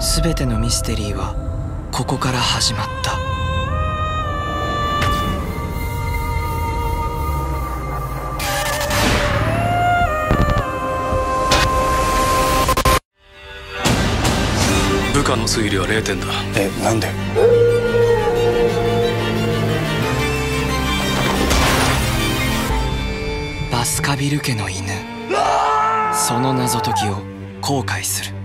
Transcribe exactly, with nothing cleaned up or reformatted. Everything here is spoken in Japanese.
全てのミステリーはここから始まった。部下の推理はゼロてんだ。え、なんで？バスカヴィル家の犬、その謎解きを後悔する。